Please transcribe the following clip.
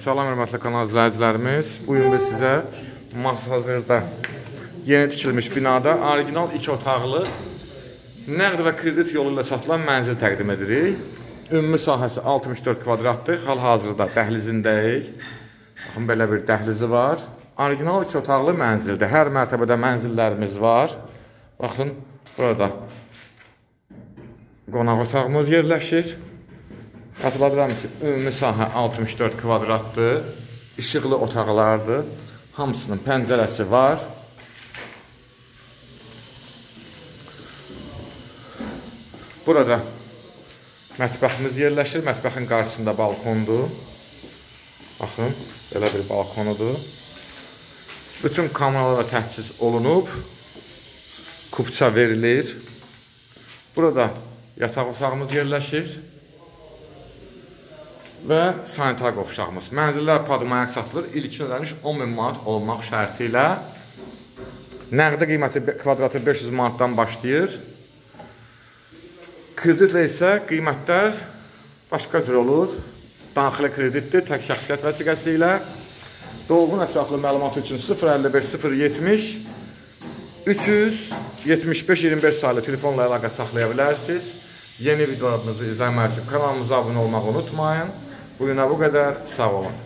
Salam hörmətli kanal izləyicilərimiz. Bu gün biz sizə Masazirdə yeni tikilmiş binada orijinal 2 otaqlı nəqd və kredit yolu ilə satılan mənzil təqdim edirik. Ümumi sahəsi 64 kvadratdır. Hal-hazırda dəhlizindəyik. Baxın, belə bir dəhlizi var. Orijinal 2 otaqlı mənzildir. Hər mərtəbədə mənzillərimiz var. Baxın, burada qonaq otağımız yerləşir. Xatırladıram ki, ümumi sahə 64 kvadratdır, işıqlı otaqlardır, hamısının pəncərəsi var. Burada mətbəximiz yerləşir, mətbəxin qarşısında balkondur. Baxın, belə bir balkonudur. Bütün kameralara təhciz olunub, kupça verilir. Burada yataq otağımız yerləşir. Və sanitar qovşağımız. Mənzillər padmaya satılır. İlkin ödəniş 10.000 manat olmaq şərti ilə. Nəqdi qiyməti kvadratı 500 manatdan başlayır. Kreditlə isə qiymətlər başqa cür olur. Daxili kreditdir, tək şəxsiyyət vəsiqəsi ilə. Dolğun ətraflı məlumatı üçün 055 070 375 25 saylı telefonla əlaqə saxlaya bilərsiniz. Yeni videolarımızı izləmək üçün kanalımıza abunə olmağı unutmayın. Bugünə bu qədər, sağ olun.